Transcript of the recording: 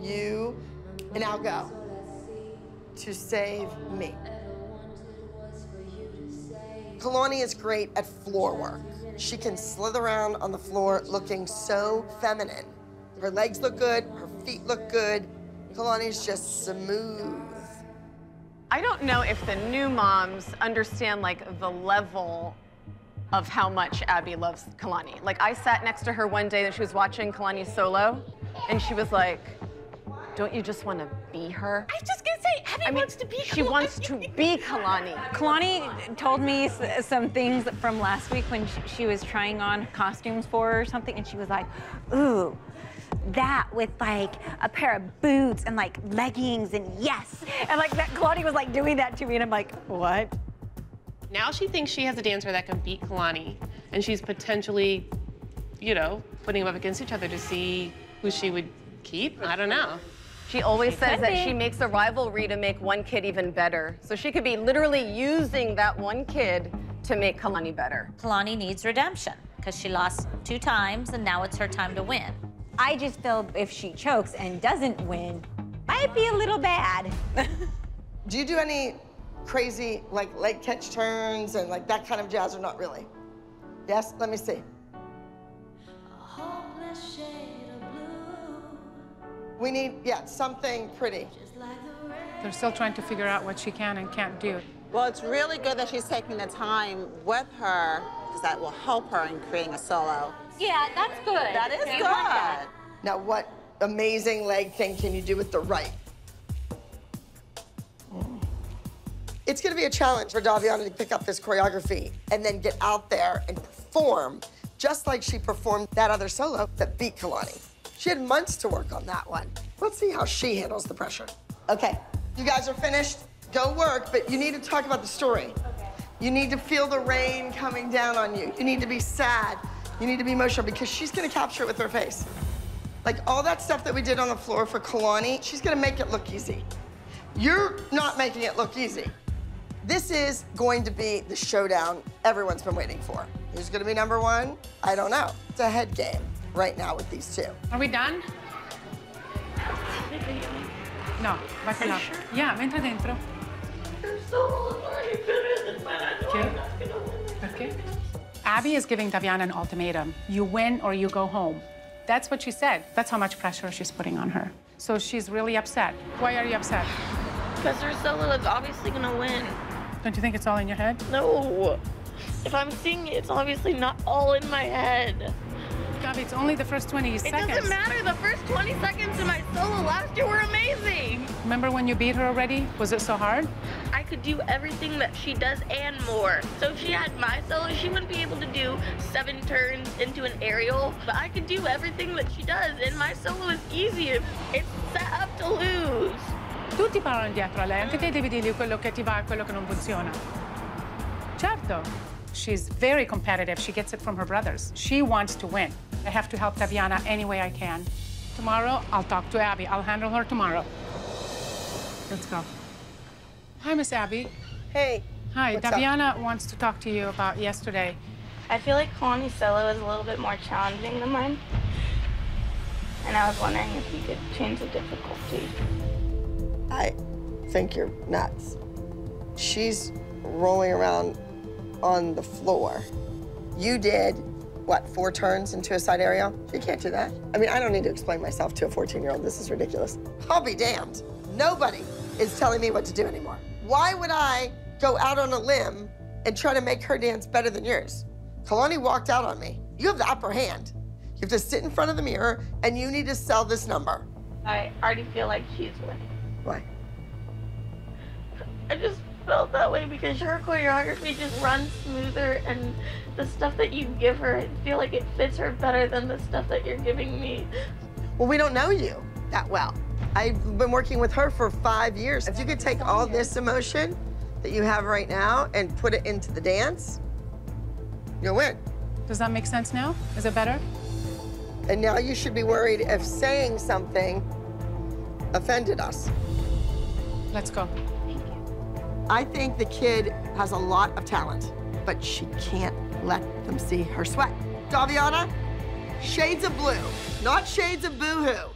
you, and I'll go to save me. Kalani is great at floor work. She can slither around on the floor looking so feminine. Her legs look good, her feet look good. Kalani's just smooth. I don't know if the new moms understand like the level of how much Abby loves Kalani. Like I sat next to her one day and she was watching Kalani solo and she was like, don't you just want to be her? I was just going to say, Abby wants to be Kalani. She wants to be Kalani. Kalani told me some things from last week when she was trying on costumes for her or something, and she was like, ooh, that with like a pair of boots and like leggings and yes. And like that, Kalani was like doing that to me and I'm like, what? Now she thinks she has a dancer that can beat Kalani, and she's potentially, you know, putting them up against each other to see who she would keep. I don't know. She always says that she makes a rivalry to make one kid even better. So she could be literally using that one kid to make Kalani better. Kalani needs redemption because she lost 2 times, and now it's her time to win. I just feel if she chokes and doesn't win, might be a little bad. Do you do any crazy, like, leg catch turns and like that kind of jazz, or not really? Yes, let me see. We need, yeah, something pretty. They're still trying to figure out what she can and can't do. Well, it's really good that she's taking the time with her, because that will help her in creating a solo. Yeah, that's good. That is good. That. Now, what amazing leg thing can you do with the right? It's gonna be a challenge for Daviana to pick up this choreography and then get out there and perform just like she performed that other solo that beat Kalani. She had months to work on that one. Let's see how she handles the pressure. Okay, you guys are finished. Go work, but you need to talk about the story. Okay. You need to feel the rain coming down on you. You need to be sad. You need to be emotional because she's gonna capture it with her face. Like all that stuff that we did on the floor for Kalani, she's gonna make it look easy. You're not making it look easy. This is going to be the showdown everyone's been waiting for. Who's gonna be number one? I don't know. It's a head game right now with these two. Are we done? No, back it up. Sure? Yeah, entra dentro. Okay. Okay. Abby is giving Daviana an ultimatum. You win or you go home. That's what she said. That's how much pressure she's putting on her. So she's really upset. Why are you upset? Because Rosella is obviously gonna win. Don't you think it's all in your head? No. If I'm seeing it, it's obviously not all in my head. Gabby, it's only the first 20 seconds. It doesn't matter. The first 20 seconds in my solo last year were amazing. Remember when you beat her already? Was it so hard? I could do everything that she does and more. So if she had my solo, she wouldn't be able to do 7 turns into an aerial. But I could do everything that she does, and my solo is easy. It's set up to lose. Tutti parlano dietro a lei, anche te devi dirgli quello che ti va e quello che non funziona. Certo. She's very competitive. She gets it from her brothers. She wants to win. I have to help Daviana any way I can. Tomorrow, I'll talk to Abby. I'll handle her tomorrow. Let's go. Hi, Miss Abby. Hey. Hi. Daviana wants to talk to you about yesterday. I feel like Kalani's solo is a little bit more challenging than mine. And I was wondering if you could change the difficulty. I think you're nuts. She's rolling around on the floor. You did, what, 4 turns into a side aerial? You can't do that. I mean, I don't need to explain myself to a 14-year-old. This is ridiculous. I'll be damned. Nobody is telling me what to do anymore. Why would I go out on a limb and try to make her dance better than yours? Kalani walked out on me. You have the upper hand. You have to sit in front of the mirror, and you need to sell this number. I already feel like she's winning. Why? I just felt that way because her choreography just runs smoother, and the stuff that you give her, I feel like it fits her better than the stuff that you're giving me. Well, we don't know you that well. I've been working with her for 5 years. If you could take all this emotion that you have right now and put it into the dance, you'll win. Does that make sense now? Is it better? And now you should be worried if saying something offended us. Let's go. I think the kid has a lot of talent, but she can't let them see her sweat. Daviana, shades of blue, not shades of boo-hoo.